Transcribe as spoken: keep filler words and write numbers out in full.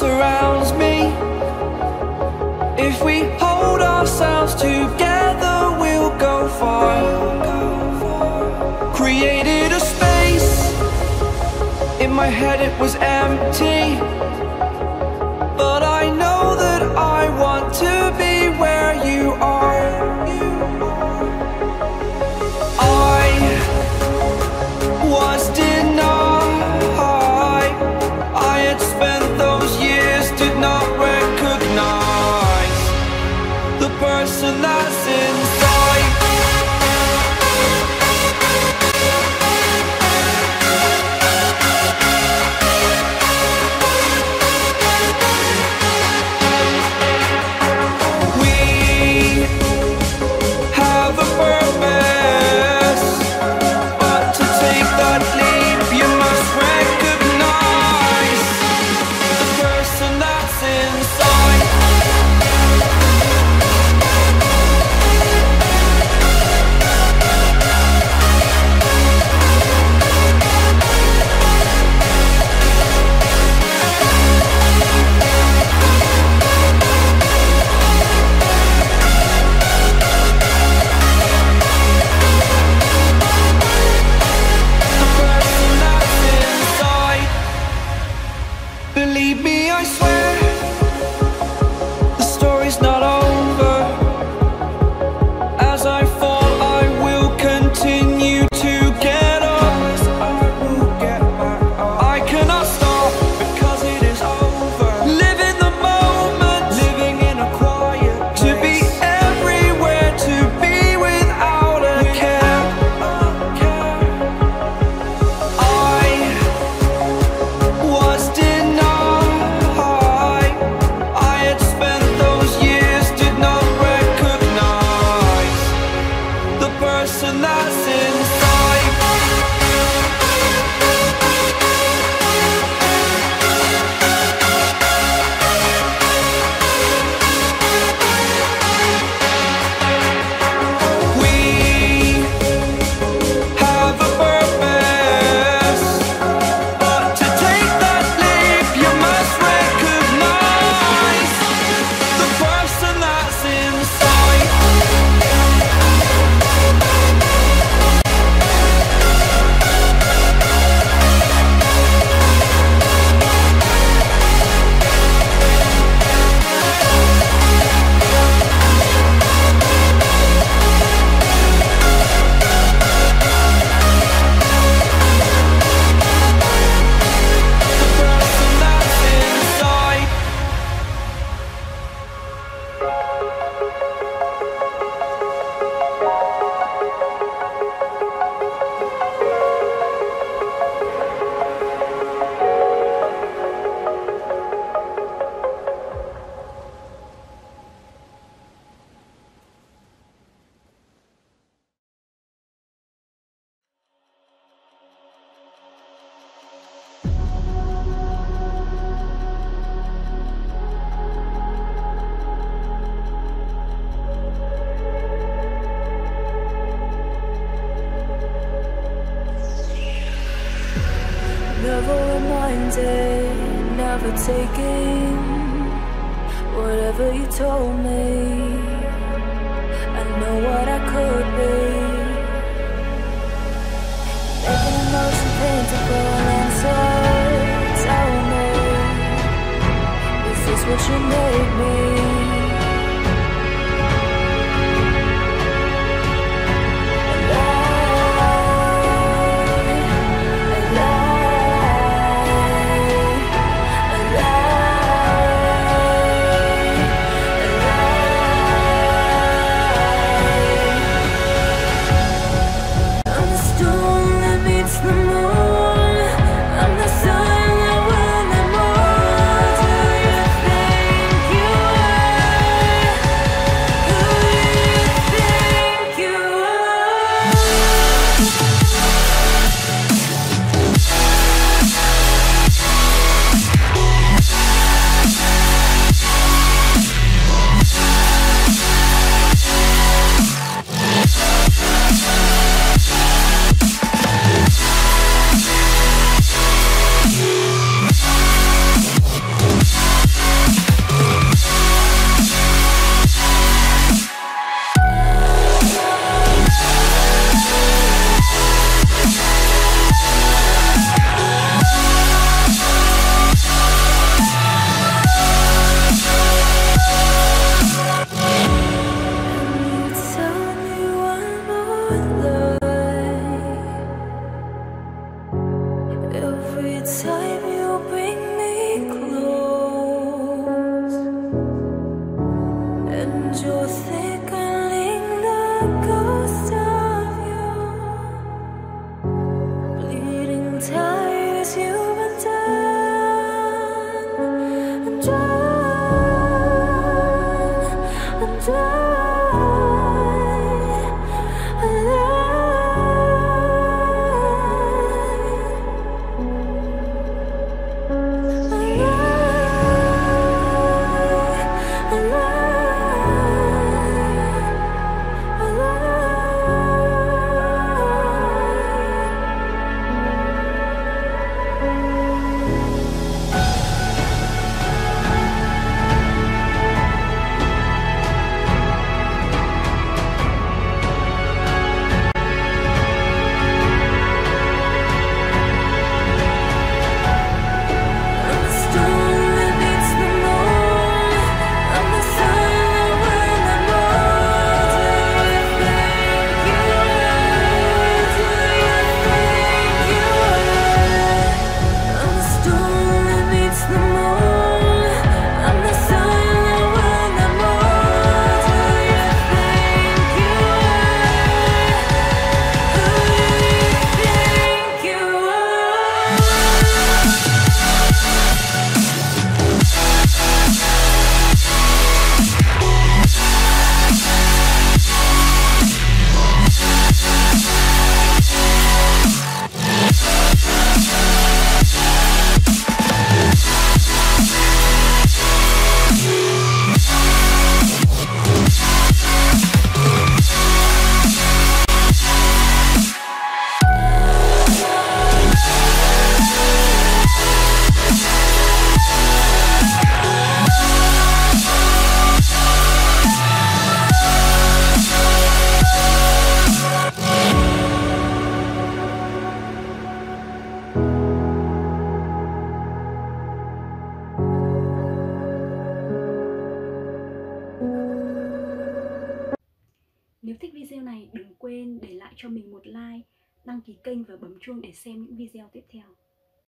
surrounds me. If we hold ourselves together, we'll go far. Created a space, in my head it was empty, but I know that I want to be where you are. I was denied. Spent those years, did not recognize the person that's inside. Never taking whatever you told me. I know what I could be. Making emotion paintable and so tell me, is this what you made me? You Nếu thích video này đừng quên để lại cho mình một like, đăng ký kênh và bấm chuông để xem những video tiếp theo.